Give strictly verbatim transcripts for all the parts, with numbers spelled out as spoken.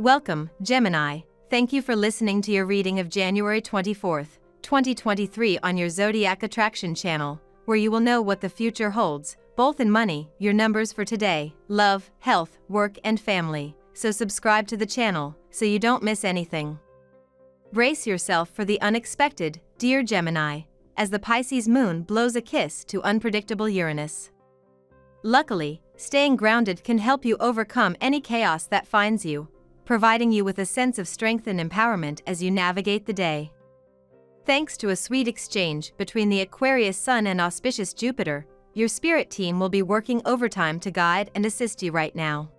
Welcome, Gemini. Thank you for listening to your reading of January twenty-fourth, twenty twenty-three on your Zodiac Attraction channel, where you will know what the future holds, both in money, your numbers for today, love, health, work and family. So subscribe to the channel, so you don't miss anything. Brace yourself for the unexpected, dear Gemini, as the Pisces moon blows a kiss to unpredictable Uranus. Luckily, staying grounded can help you overcome any chaos that finds you, providing you with a sense of strength and empowerment as you navigate the day. Thanks to a sweet exchange between the Aquarius Sun and auspicious Jupiter, your spirit team will be working overtime to guide and assist you right now.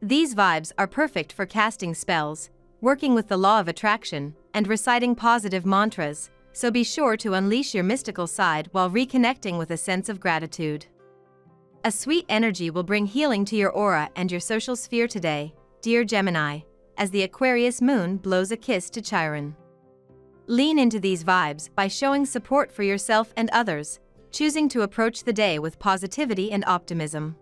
These vibes are perfect for casting spells, working with the law of attraction, and reciting positive mantras, so be sure to unleash your mystical side while reconnecting with a sense of gratitude. A sweet energy will bring healing to your aura and your social sphere today, dear Gemini, as the Aquarius moon blows a kiss to Chiron. Lean into these vibes by showing support for yourself and others, choosing to approach the day with positivity and optimism.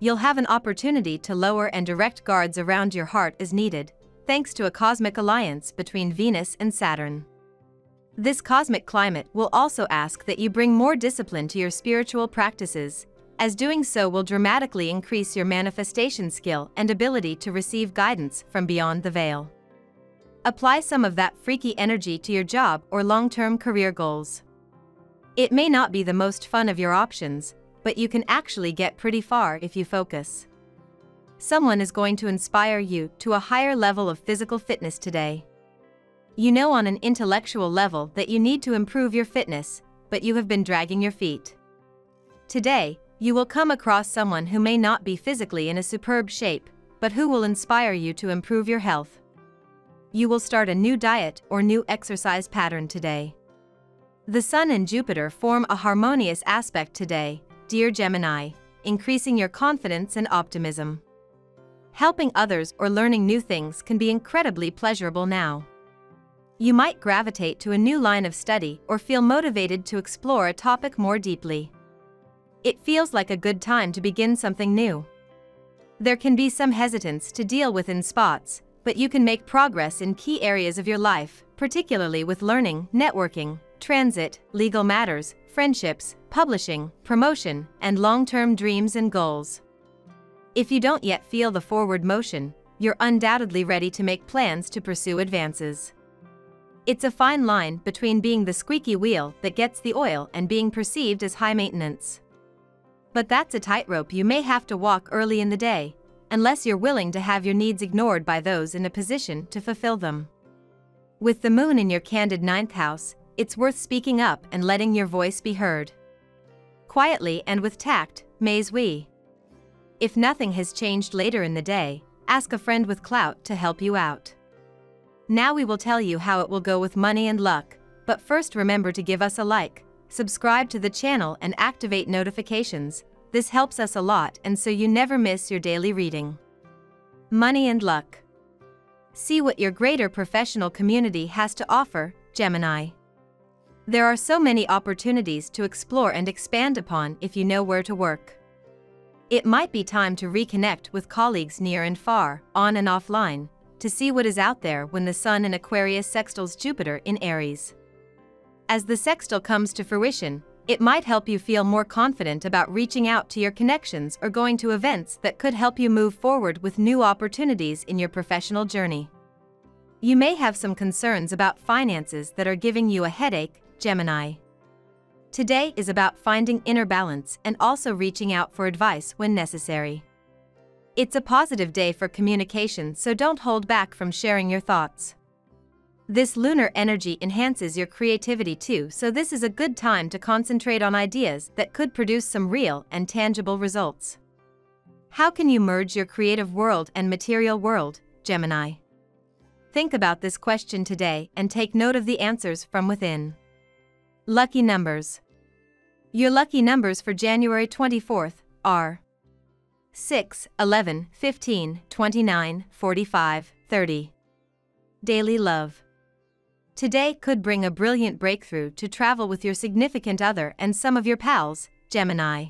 You'll have an opportunity to lower and direct guards around your heart as needed, thanks to a cosmic alliance between Venus and Saturn. This cosmic climate will also ask that you bring more discipline to your spiritual practices, as doing so will dramatically increase your manifestation skill and ability to receive guidance from beyond the veil. Apply some of that freaky energy to your job or long-term career goals. It may not be the most fun of your options, but you can actually get pretty far if you focus. Someone is going to inspire you to a higher level of physical fitness today. You know on an intellectual level that you need to improve your fitness, but you have been dragging your feet. Today, you will come across someone who may not be physically in a superb shape, but who will inspire you to improve your health. You will start a new diet or new exercise pattern today. The Sun and Jupiter form a harmonious aspect today, dear Gemini, increasing your confidence and optimism. Helping others or learning new things can be incredibly pleasurable now. You might gravitate to a new line of study or feel motivated to explore a topic more deeply. It feels like a good time to begin something new. There can be some hesitance to deal with in spots, but you can make progress in key areas of your life, particularly with learning, networking, transit, legal matters, friendships, publishing, promotion, and long-term dreams and goals. If you don't yet feel the forward motion, you're undoubtedly ready to make plans to pursue advances. It's a fine line between being the squeaky wheel that gets the oil and being perceived as high maintenance. But that's a tightrope you may have to walk early in the day, unless you're willing to have your needs ignored by those in a position to fulfill them. With the moon in your candid ninth house, it's worth speaking up and letting your voice be heard. Quietly and with tact, mais oui. If nothing has changed later in the day, ask a friend with clout to help you out. Now we will tell you how it will go with money and luck, but first remember to give us a like, subscribe to the channel and activate notifications. This helps us a lot and so you never miss your daily reading. Money and luck. See what your greater professional community has to offer, Gemini. There are so many opportunities to explore and expand upon if you know where to work. It might be time to reconnect with colleagues near and far, on and offline, to see what is out there when the Sun in Aquarius sextiles Jupiter in Aries. As the sextile comes to fruition, it might help you feel more confident about reaching out to your connections or going to events that could help you move forward with new opportunities in your professional journey. You may have some concerns about finances that are giving you a headache, Gemini. Today is about finding inner balance and also reaching out for advice when necessary. It's a positive day for communication, so don't hold back from sharing your thoughts. This lunar energy enhances your creativity too, so this is a good time to concentrate on ideas that could produce some real and tangible results. How can you merge your creative world and material world, Gemini? Think about this question today and take note of the answers from within. Lucky numbers. Your lucky numbers for January twenty-fourth are six, eleven, fifteen, twenty-nine, forty-five, thirty. Daily love. Today could bring a brilliant breakthrough to travel with your significant other and some of your pals, Gemini.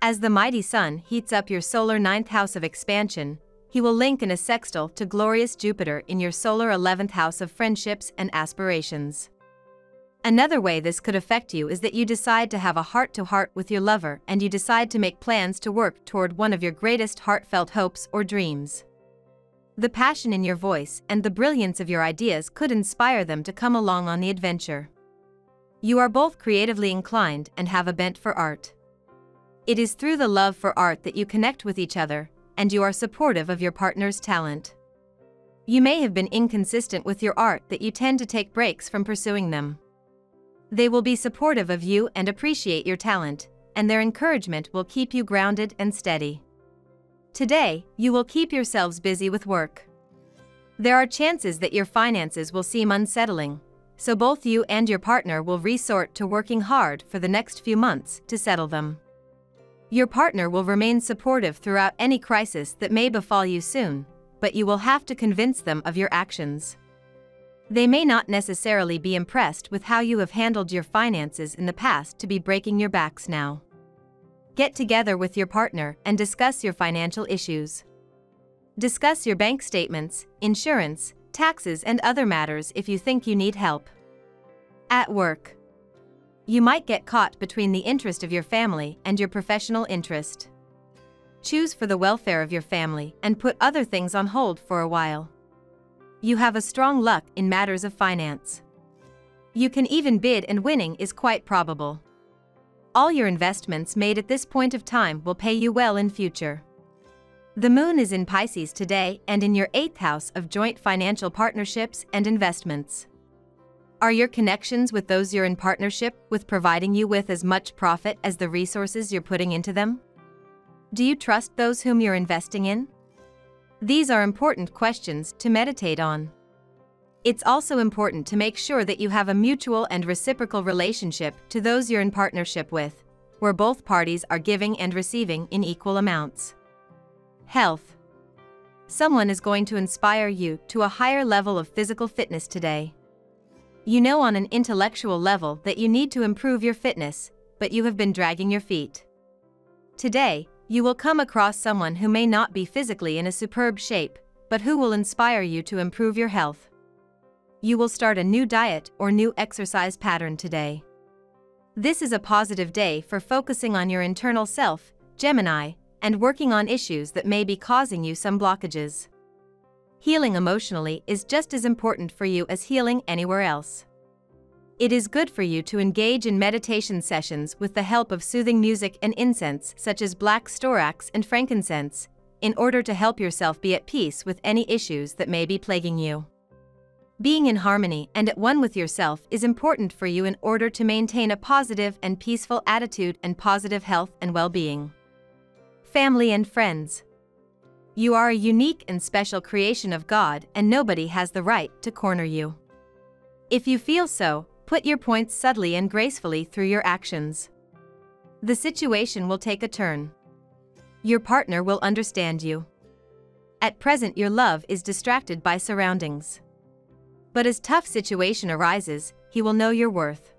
As the mighty sun heats up your solar ninth house of expansion, he will link in a sextile to glorious Jupiter in your solar eleventh house of friendships and aspirations. Another way this could affect you is that you decide to have a heart-to-heart with your lover and you decide to make plans to work toward one of your greatest heartfelt hopes or dreams. The passion in your voice and the brilliance of your ideas could inspire them to come along on the adventure. You are both creatively inclined and have a bent for art. It is through the love for art that you connect with each other, and you are supportive of your partner's talent. You may have been inconsistent with your art that you tend to take breaks from pursuing them. They will be supportive of you and appreciate your talent, and their encouragement will keep you grounded and steady. Today, you will keep yourselves busy with work. There are chances that your finances will seem unsettling, so both you and your partner will resort to working hard for the next few months to settle them. Your partner will remain supportive throughout any crisis that may befall you soon, but you will have to convince them of your actions. They may not necessarily be impressed with how you have handled your finances in the past to be breaking your backs now. Get together with your partner and discuss your financial issues. Discuss your bank statements, insurance, taxes and other matters if you think you need help. At work, you might get caught between the interest of your family and your professional interest. Choose for the welfare of your family and put other things on hold for a while. You have a strong luck in matters of finance. You can even bid and winning is quite probable. All your investments made at this point of time will pay you well in future. The moon is in Pisces today and in your eighth house of joint financial partnerships and investments. Are your connections with those you're in partnership with providing you with as much profit as the resources you're putting into them? Do you trust those whom you're investing in? These are important questions to meditate on. It's also important to make sure that you have a mutual and reciprocal relationship to those you're in partnership with, where both parties are giving and receiving in equal amounts. Health. Someone is going to inspire you to a higher level of physical fitness today. You know on an intellectual level that you need to improve your fitness, but you have been dragging your feet. Today, you will come across someone who may not be physically in a superb shape, but who will inspire you to improve your health. You will start a new diet or new exercise pattern today. This is a positive day for focusing on your internal self, Gemini, and working on issues that may be causing you some blockages. Healing emotionally is just as important for you as healing anywhere else. It is good for you to engage in meditation sessions with the help of soothing music and incense such as black storax and frankincense, in order to help yourself be at peace with any issues that may be plaguing you. Being in harmony and at one with yourself is important for you in order to maintain a positive and peaceful attitude and positive health and well-being. Family and friends. You are a unique and special creation of God and nobody has the right to corner you. If you feel so, put your points subtly and gracefully through your actions. The situation will take a turn. Your partner will understand you. At present, your love is distracted by surroundings. But as tough situation arises, he will know your worth.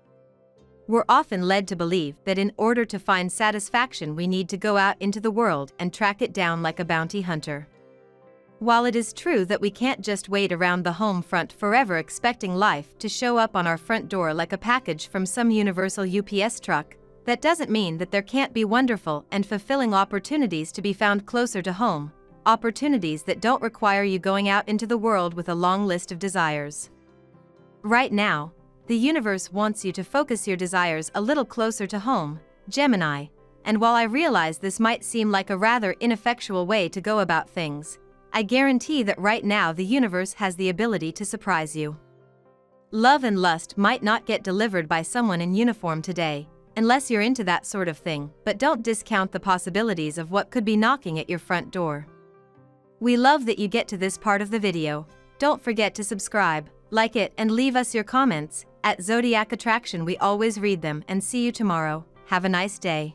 We're often led to believe that in order to find satisfaction, we need to go out into the world and track it down like a bounty hunter. While it is true that we can't just wait around the home front forever expecting life to show up on our front door like a package from some universal U P S truck, that doesn't mean that there can't be wonderful and fulfilling opportunities to be found closer to home, opportunities that don't require you going out into the world with a long list of desires. Right now, the universe wants you to focus your desires a little closer to home, Gemini, and while I realize this might seem like a rather ineffectual way to go about things, I guarantee that right now the universe has the ability to surprise you. Love and lust might not get delivered by someone in uniform today, unless you're into that sort of thing, but don't discount the possibilities of what could be knocking at your front door. We love that you get to this part of the video. Don't forget to subscribe, like it and leave us your comments. At Zodiac Attraction we always read them and see you tomorrow. Have a nice day.